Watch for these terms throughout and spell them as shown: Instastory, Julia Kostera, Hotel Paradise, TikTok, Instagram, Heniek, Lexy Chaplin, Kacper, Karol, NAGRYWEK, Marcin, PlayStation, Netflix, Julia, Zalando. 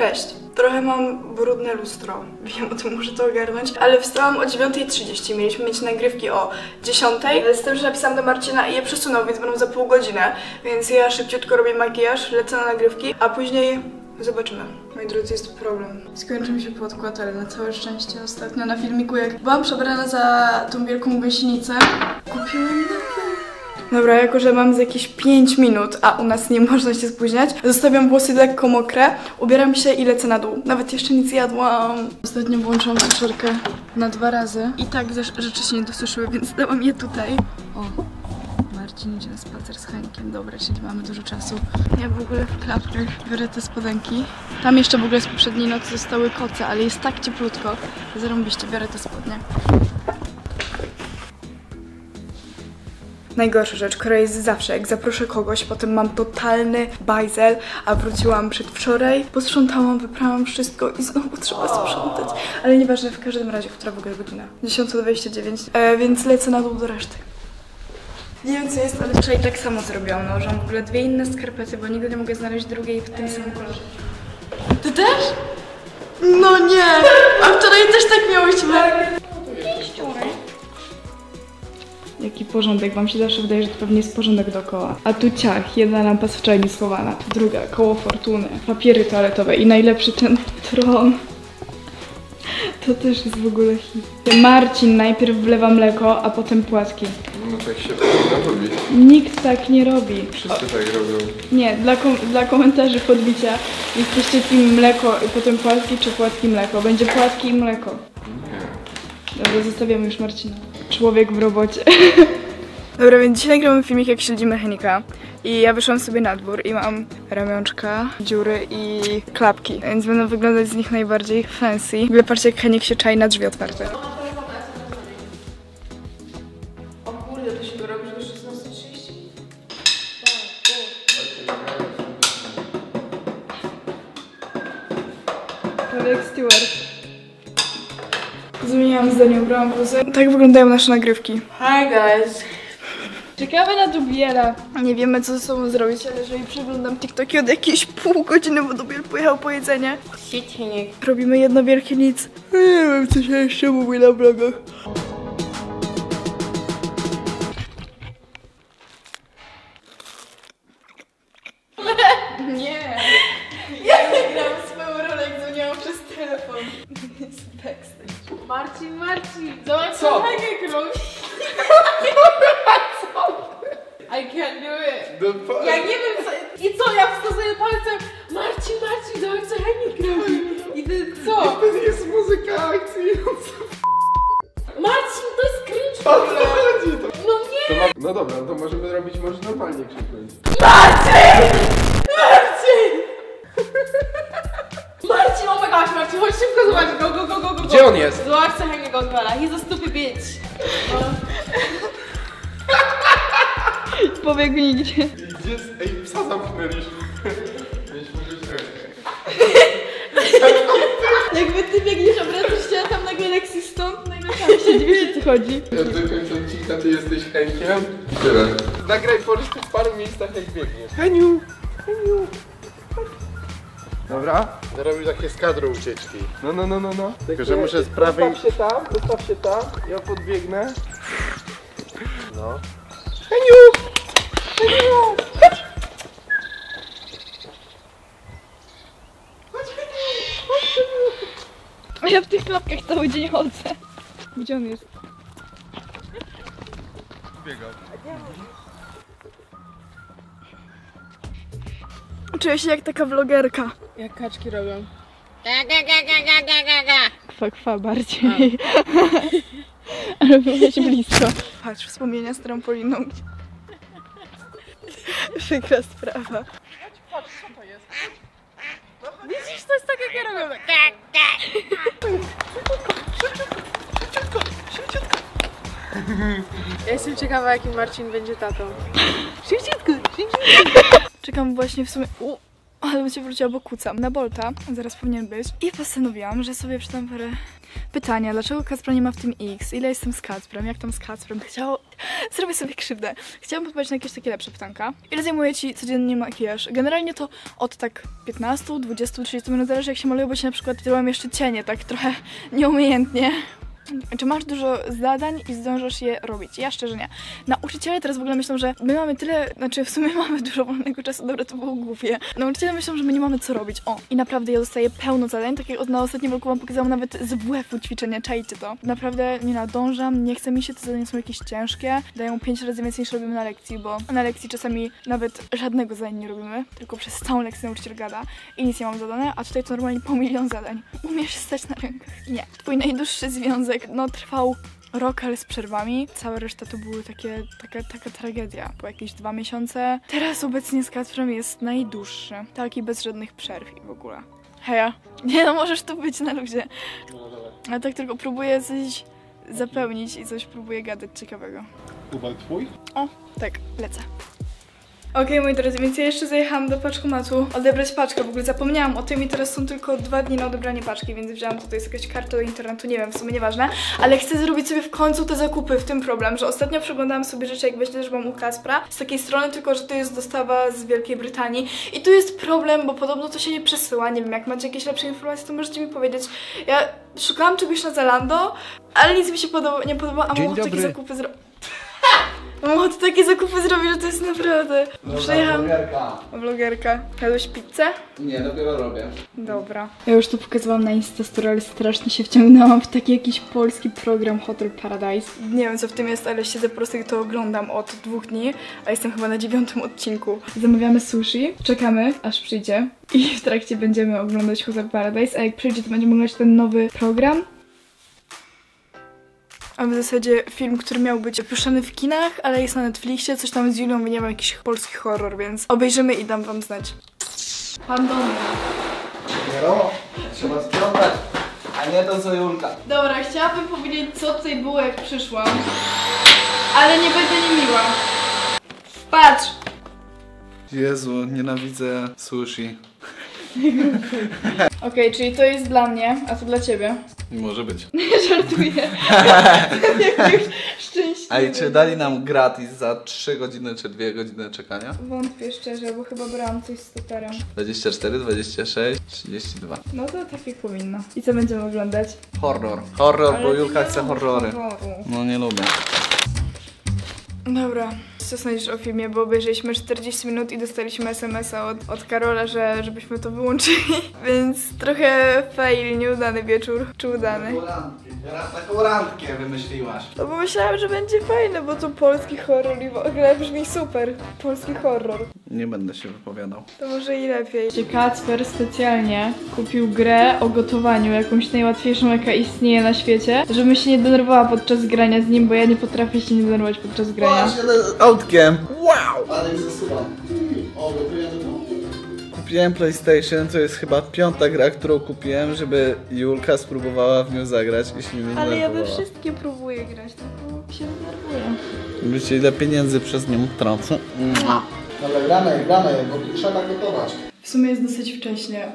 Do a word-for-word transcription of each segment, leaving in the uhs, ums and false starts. Cześć. Trochę mam brudne lustro, wiem o tym, muszę to ogarnąć, ale wstałam o dziewiątej trzydzieści, mieliśmy mieć nagrywki o dziesiątej, z tym, że napisałam do Marcina i je przesunął, więc będą za pół godziny, więc ja szybciutko robię makijaż, lecę na nagrywki, a później zobaczymy. Moi drodzy, jest problem. Skończył mi się podkład, ale na całe szczęście ostatnio na filmiku, jak byłam przebrana za tą wielką gąsienicę, kupiłam nowe. Dobra, jako że mam z jakieś pięć minut, a u nas nie można się spóźniać, zostawiam włosy lekko mokre, ubieram się i lecę na dół. Nawet jeszcze nic jadłam. Ostatnio włączyłam suszarkę na dwa razy. I tak rzeczy się nie dosuszyły, więc dałam je tutaj. O, Marcin idzie na spacer z Henikiem. Dobra, czyli mamy dużo czasu. Ja w ogóle w klapkach biorę te spodenki. Tam jeszcze w ogóle z poprzedniej nocy zostały koce, ale jest tak cieplutko. Zarąbiście, biorę te spodnie. Najgorsza rzecz, która jest zawsze, jak zaproszę kogoś, potem mam totalny bajzel, a wróciłam przedwczoraj, posprzątałam, wyprałam wszystko i znowu trzeba sprzątać. Ale nieważne, w każdym razie, która w ogóle godzina? dziesiąta dwadzieścia dziewięć, e, więc lecę na dół do reszty. Nie wiem, co jest, ale wczoraj tak samo zrobiłam. Nałożyłam w ogóle dwie inne skarpety, bo nigdy nie mogę znaleźć drugiej w tym samym kolorze. Ty też? No nie! A wczoraj też tak miałyśmy! Jaki porządek, wam się zawsze wydaje, że to pewnie jest porządek dookoła. A tu ciach, jedna lampa zwyczajnie schowana, tu druga, koło fortuny, papiery toaletowe i najlepszy ten tron. To też jest w ogóle hit. Marcin najpierw wlewa mleko, a potem płatki. No tak się robi. Nikt tak nie robi. Wszyscy o, tak robią. Nie, dla, kom dla komentarzy podbicia jesteście kim mleko i potem płatki, czy płatki mleko? Będzie płatki i mleko. Nie. Dobra, zostawiamy już Marcina. Człowiek w robocie. Dobra, więc dzisiaj nagramy filmik, jak śledzimy Henieka. I ja wyszłam sobie na dwór i mam ramionczka, dziury i klapki. Więc będą wyglądać z nich najbardziej fancy. W ogóle patrzcie, jak Heniek się czai na drzwi otwarte. O kurde, to się go robisz do szesnastej trzydzieści? Tak, tak. Stewart. Zmieniłam zdanie, ubrałam bluzę. Tak wyglądają nasze nagrywki. Hi guys! Ciekawe na Dubiela. Nie wiemy, co ze sobą zrobić, ale jeżeli przeglądam TikToki od jakiejś pół godziny, bo Dubiel pojechał po jedzenie. Robimy jedno wielkie nic. Nie wiem, co się jeszcze mówi na vlogach. Nie! Ja gram swoją rolę, jak dzwoniłam przez telefon. Marcin, Marcin, zobacz co Heniek robi. I can't do it. Ja nie wiem co... I co, ja wskazuję palcem, Marcin, Marcin, zobacz co Heniek robi. I ty co? I wtedy jest muzyka akcji. Marcin, to jest cringe w ogóle. No nie. To ma... No dobra, to możemy robić może normalnie krzyknąć. Marcin! Marcin! Marcin, oh my gosh, Marcin, chodź szybko zobacz, go, go, go, go, go. Gdzie on jest? Zobacz, co Heniek odwala, he's a stupid bitch. Pobiegł nigdzie. Gdzie jest? Ej, psa zamknęliśmy. Mieliśmy już. Jakby ty biegniesz, obracasz się, a tam nagle Lexi stąd, nagle tam się dziwisz, co chodzi. Ja do końca odcinka, ty jesteś Henikiem. Tyle. Nagraj po prostu w paru miejscach, jak biegniesz. Heniu, Heniu. Dobra? Zrobił takie z kadru ucieczki. No, no, no, no, no. Tylko, takie, że muszę z prawej... Dostaw się tam, dostaw się tam, ja podbiegnę. No. Heniu! Heniu! Chodź! Chodź, Heniu! Chodź, Heniu! Ja w tych klapkach cały dzień chodzę. Gdzie on jest? Biega. Czuję się jak taka vlogerka. Jak kaczki robią. Kwa, kwa bardziej. Ale było się blisko. Patrz, wspomnienia z trampoliną. Przykra sprawa. Patrz, co to jest? Widzisz, to jest tak jak ja robię. Szybciutko, szybciutko, szybciutko. Ja jestem ciekawa, jakim Marcin będzie tatą. Szybciutko, szybciutko. Czekam właśnie w sumie... U. O, ale bym się wróciła, bo kucam. Na Bolta, zaraz powinien być. I postanowiłam, że sobie przeczytam parę pytania. Dlaczego Kacpra nie ma w tym X? Ile jestem z Kacprem? Jak tam z Kacprem? Chciało... Zrobię sobie krzywdę. Chciałam odpowiedzieć na jakieś takie lepsze pytanka. Ile zajmuje Ci codziennie makijaż? Generalnie to od tak piętnastu, dwudziestu, trzydziestu minut, zależy jak się maluję, bo się na przykład tyłam jeszcze cienie, tak trochę nieumiejętnie. Czy masz dużo zadań i zdążysz je robić? Ja szczerze nie. Nauczyciele teraz w ogóle myślą, że my mamy tyle, znaczy w sumie mamy dużo wolnego czasu, dobra, to było głupie. Nauczyciele myślą, że my nie mamy co robić. O, i naprawdę ja dostaję pełno zadań, tak jak od na ostatnim roku Wam pokazałam nawet z W F u ćwiczenia, czajcie to. Naprawdę nie nadążam, nie chce mi się, te zadania są jakieś ciężkie, dają pięć razy więcej niż robimy na lekcji, bo na lekcji czasami nawet żadnego zadań nie robimy, tylko przez całą lekcję nauczyciel gada i nic nie mam zadane, a tutaj to normalnie po milion zadań. Umiesz stać na rękach? Nie. Twój najdłuższy związek no trwał rok, ale z przerwami. Cała reszta to były takie, taka, taka tragedia. Po jakieś dwa miesiące. Teraz obecnie z Kacprem jest najdłuższy. Taki bez żadnych przerw i w ogóle. Heja. Nie no, możesz tu być na luzie. A tak tylko próbuję coś zapełnić i coś próbuję gadać ciekawego. Kubal twój? O, tak, lecę. Okej, okay, moi drodzy, więc ja jeszcze zajechałam do paczkomatu odebrać paczkę, w ogóle zapomniałam o tym i teraz są tylko dwa dni na odebranie paczki, więc wzięłam tutaj jakaś karta do internetu, nie wiem, w sumie nieważne, ale chcę zrobić sobie w końcu te zakupy, w tym problem, że ostatnio przeglądałam sobie rzeczy, jak weźle, że mam u Kacpra, z takiej strony tylko, że to jest dostawa z Wielkiej Brytanii i tu jest problem, bo podobno to się nie przesyła, nie wiem, jak macie jakieś lepsze informacje, to możecie mi powiedzieć, ja szukałam czegoś na Zalando, ale nic mi się podoba, nie podoba, a mam takie zakupy zrobić. O, to takie zakupy zrobię, że to jest naprawdę... Dobra, przyjechałam... Blogerka. Blogerka. Jadłeś pizzę? Nie, dopiero robię. Dobra. Ja już to pokazywałam na Instastory, ale strasznie się wciągnęłam w taki jakiś polski program Hotel Paradise. Nie wiem co w tym jest, ale siedzę po prostu i to oglądam od dwóch dni, a jestem chyba na dziewiątym odcinku. Zamawiamy sushi, czekamy aż przyjdzie i w trakcie będziemy oglądać Hotel Paradise, a jak przyjdzie to będziemy oglądać ten nowy program. A w zasadzie film, który miał być puszczany w kinach, ale jest na Netflixie, coś tam z Julią, nie ma jakiś polski horror, więc obejrzymy i dam wam znać. Pan do mnie. Karol, trzeba sprzątać, a nie to co Julka. Dobra, chciałabym powiedzieć co tutaj było jak przyszłam, ale nie będę niemiła. Patrz! Jezu, nienawidzę sushi. Okej, okay, czyli to jest dla mnie, a to dla ciebie. Może być. Żartuję. Jak już szczęśliwy. A i czy dali nam gratis za trzy godziny czy dwie godziny czekania? Wątpię szczerze, bo chyba brałam coś z tutorem. dwadzieścia cztery, dwadzieścia sześć, trzydzieści dwa. No to tak jak powinno. I co będziemy oglądać? Horror. Horror, ale bo Julka chce horrory. Horroru. No nie lubię. Dobra, co sądzisz o filmie, bo obejrzeliśmy czterdzieści minut i dostaliśmy es em es a od, od Karola, że żebyśmy to wyłączyli, więc trochę fail, nieudany wieczór, czy udany? Teraz taką randkę wymyśliłaś. No bo myślałam, że będzie fajne, bo to polski horror i w ogóle brzmi super, polski horror. Nie będę się wypowiadał. To może i lepiej. Czy Kacper specjalnie kupił grę o gotowaniu, jakąś najłatwiejszą jaka istnieje na świecie, żebym się nie denerwowała podczas grania z nim, bo ja nie potrafię się nie denerwować podczas grania. Autkiem. Wow! Ale jest zasuwam. Kupiłem PlayStation, to jest chyba piąta gra, którą kupiłem, żeby Julka spróbowała w nią zagrać i się nie denerwowała. Ale ja we wszystkie próbuję grać, tylko się denerwuję. Wiecie, ile pieniędzy przez nią tracę? Mm. Dobra, gramy, gramy, bo trzeba gotować. W sumie jest dosyć wcześnie.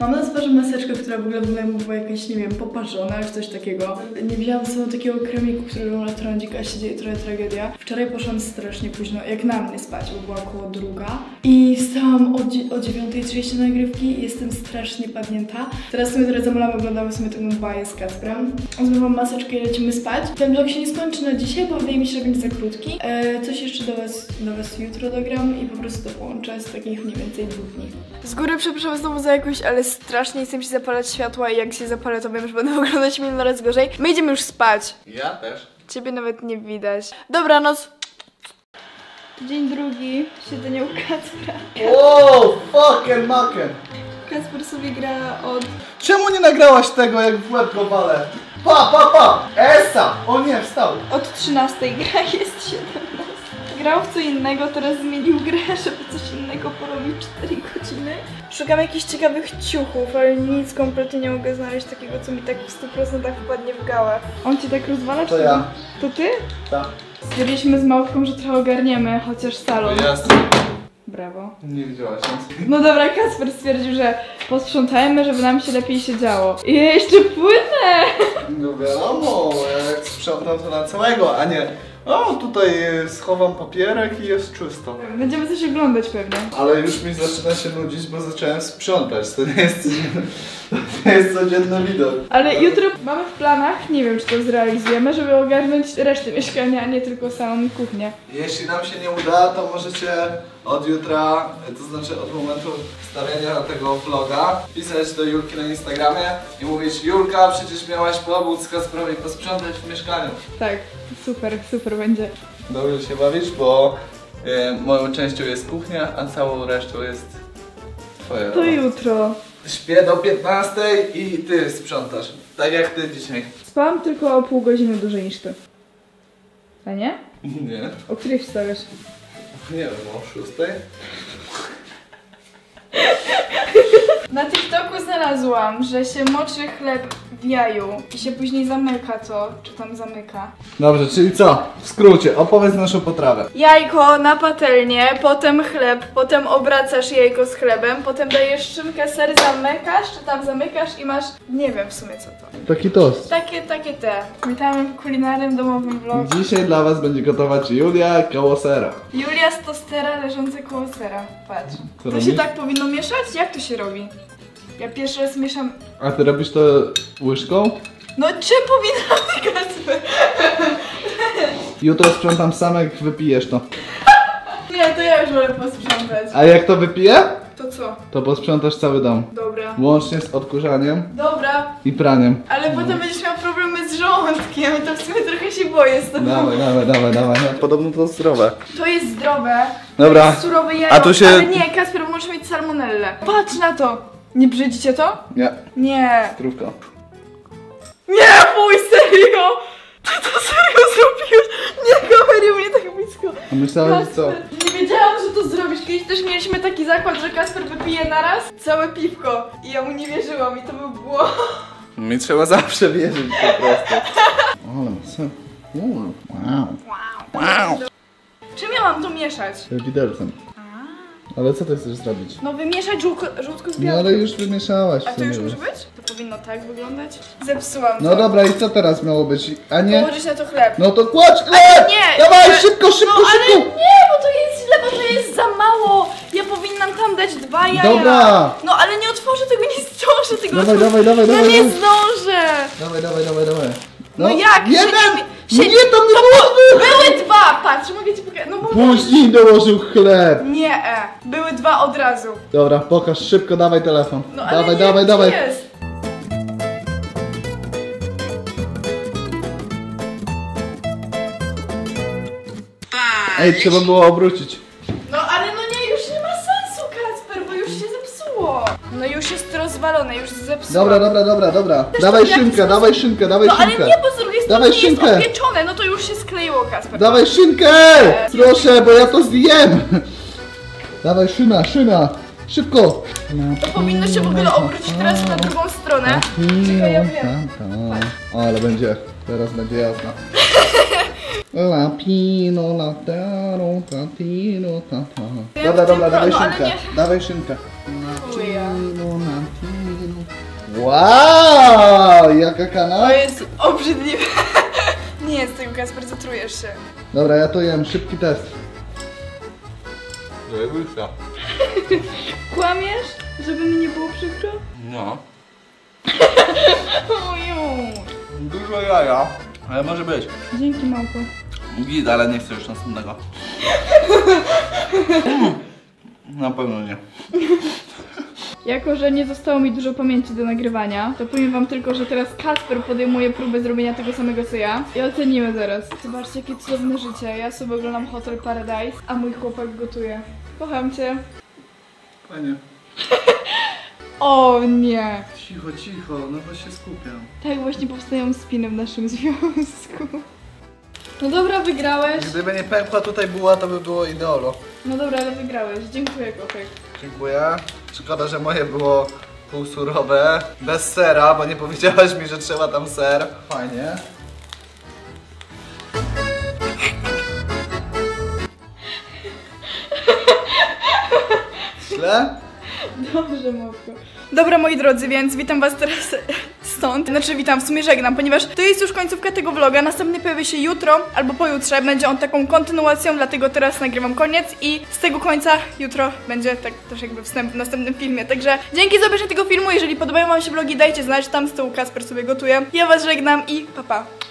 Mam na twarzy maseczkę, która w ogóle była jakaś, nie wiem, poparzona czy coś takiego. Nie wzięłam ze sobą takiego kremiku, który był na trądzik, a się dzieje trochę tragedia. Wczoraj poszłam strasznie późno, jak na mnie spać, bo była około druga. I wstałam o, o dziewiątej trzydzieści nagrywki i jestem strasznie padnięta. Teraz sobie teraz zamolam, oglądamy sobie tę baję z Kacprem. Zmywam maseczkę i lecimy spać. Ten vlog się nie skończy na dzisiaj, bo wydaje mi się, że będzie za krótki. E, coś jeszcze do was, do was jutro dogram i po prostu to połączę z takich mniej więcej dwóch dni. Z góry przepraszam znowu za jakoś, ale strasznie nie chcę mi się zapalać światła i jak się zapalę, to wiem, że będę wyglądać milion razy gorzej. My idziemy już spać. Ja też. Ciebie nawet nie widać. Dobranoc. Dzień drugi, siedzenie u Kacpra. Wow, fucking maken. Kacper sobie gra od... Czemu nie nagrałaś tego, jak w łeb go walę? Pa, pa, pa! Esa! O nie, wstał. Od trzynastej gra jest siedemnasta. Grał w co innego, teraz zmienił grę, żeby coś innego porobić cztery godziny. Szukam jakichś ciekawych ciuchów, ale nic kompletnie nie mogę znaleźć takiego, co mi tak w stu procentach wpadnie w gałę. On cię tak rozwala, to czy ja? To ty? Tak. Stwierdziliśmy z Małpką, że trochę ogarniemy, chociaż salon. Jasne. brawo. Nie widziałaś nic. No dobra, Kacper stwierdził, że posprzątajmy, żeby nam się lepiej siedziało. I ja jeszcze płynę! No wiadomo, jak sprzątam to na całego, a nie o, tutaj schowam papierek i jest czysto. Będziemy coś oglądać pewnie. Ale już mi zaczyna się nudzić, bo zacząłem sprzątać. To nie jest, to nie jest codzienny widok. Ale jutro mamy w planach, nie wiem czy to zrealizujemy, żeby ogarnąć resztę mieszkania, a nie tylko samą kuchnię. Jeśli nam się nie uda, to możecie od jutra, to znaczy od momentu stawiania tego vloga, pisać do Julki na Instagramie i mówić: Julka, przecież miałaś pomóc z Kacperem i posprzątać w mieszkaniu. Tak, super, super będzie. Dobrze się bawisz, bo y, moją częścią jest kuchnia, a całą resztą jest twoja. To jutro. Śpię do piętnastej i ty sprzątasz, tak jak ty dzisiaj. Spałam tylko o pół godziny dłużej niż ty. A nie? Nie. O której wstawiasz? Nie wiem, o szóstej? Na TikToku znalazłam, że się moczy chleb w jaju i się później zamyka to, czy tam zamyka. Dobrze, czyli co? W skrócie, opowiedz naszą potrawę. Jajko na patelnię, potem chleb, potem obracasz jajko z chlebem, potem dajesz szynkę, ser, zamykasz, czy tam zamykasz i masz... Nie wiem w sumie co to. Taki tost. Takie, takie te. Witamy w kulinarnym domowym vlogu. Dzisiaj dla was będzie gotować Julia koło sera. Julia z tostera leżące koło sera. Patrz. Co to robisz? Się tak powinno mieszać? Jak to się robi? Ja pierwszy raz mieszam... A ty robisz to łyżką? No czym powinna być? Jutro sprzątam sam, jak wypijesz to. Nie, to ja już wolę posprzątać. A jak to wypiję? To co? To posprzątasz cały dom. Dobra. Łącznie z odkurzaniem. Dobra. I praniem. Ale potem no. Będziesz miał problemy z żołądkiem, to w sumie trochę się boję z tobą. Dawaj, dawaj, dawaj, dawaj. Podobno to zdrowe. To jest zdrowe. Dobra. To jest surowe jajo. A tu się... Ale nie, Kacper, możesz mieć salmonellę. Patrz na to. Nie brzydzicie to? Nie. Nie. Strówka. Nie, mój, serio! Ty to serio zrobiłeś? Nie, kamery mnie tak blisko. A myślałam, że co? Nie wiedziałam, że to zrobisz. Kiedyś też mieliśmy taki zakład, że Kacper wypije naraz całe piwko. I ja mu nie wierzyłam i to by było... Mi trzeba zawsze wierzyć po prostu. Ale wow. Wow. Wow. Czym ja mam to mieszać? Widelcem. Ale co ty chcesz zrobić? No wymieszać żółtko z białkiem. No ale już wymieszałaś. A to już może być? To powinno tak wyglądać. Zepsułam to. No dobra, i co teraz miało być? A nie... Położyć na to chleb. No to kładź chleb! Nie! Dawaj, ale... szybko, szybko, no, szybko! Ale nie, bo to jest źle, bo to jest za mało. Ja powinnam tam dać dwa jaja. Dobra! No ale nie otworzę tego, nie zdążę tego. Dawaj, dawaj, dawaj, dawaj. Ja nie zdążę. Dawaj, dawaj, dawaj, dawaj. No, no jak? Jeden! Się... Nie, to nie było! Były dwa! Patrz, mogę ci pokazać. No, bo... Później dołożył chleb! Nie, e. Były dwa od razu. Dobra, pokaż szybko, dawaj telefon. No, ale dawaj, nie, dawaj, nie dawaj. Jest. Ej, trzeba było obrócić. No ale no nie, już nie ma sensu, Kacper, bo już się zepsuło. No już jest rozwalone, już zepsuło. Dobra, dobra, dobra, dobra. Też dawaj szynkę, dawaj szynkę, dawaj no, szynkę. Ale nie, bo dawaj nie szynkę! Jest odpieczone, no to już się skleiło, Kacper. Dawaj szynkę! Proszę, bo ja to zjem! Dawaj szyna, szyna! Szybko! To powinno się w ogóle obrócić teraz na drugą stronę. Czekaj, ja wiem. Ale będzie, teraz będzie jasna. Lapino, lataro, tatino, tata. Dobra, dobra, dawaj szynkę. Dawaj szynkę. Wow, jaka kanapka! To jest obrzydliwe. Nie, z tym Kacper, zatrujesz się. Dobra, ja to jem, szybki test. Zajebista. Kłamiesz, żeby mi nie było przykro? No. Dużo jaja, ale może być. Dzięki, małpo. Gid, ale nie chcę już następnego. Na pewno nie. Jako że nie zostało mi dużo pamięci do nagrywania, to powiem wam tylko, że teraz Kacper podejmuje próbę zrobienia tego samego co ja i ocenimy zaraz. Zobaczcie, jakie cudowne życie. Ja sobie oglądam Hotel Paradise, a mój chłopak gotuje. Kocham cię. Panie. O nie. Cicho, cicho, no bo się skupiam. Tak właśnie powstają spiny w naszym związku. No dobra, wygrałeś. Gdyby nie pękła tutaj była, to by było ideolo. No dobra, ale wygrałeś. Dziękuję, kochek. Dziękuję. Szkoda, że moje było półsurowe, bez sera, bo nie powiedziałaś mi, że trzeba tam ser. Fajnie. dobrze? Dobrze, Mówko. Dobra, moi drodzy, więc witam was teraz stąd. Znaczy witam, w sumie żegnam, ponieważ to jest już końcówka tego vloga. Następny pojawi się jutro albo pojutrze. Będzie on taką kontynuacją, dlatego teraz nagrywam koniec i z tego końca jutro będzie tak też jakby wstęp w następnym filmie. Także dzięki za obejrzenie tego filmu. Jeżeli podobają wam się vlogi, dajcie znać. Tam z tyłu Kacper sobie gotuje. Ja was żegnam i pa pa.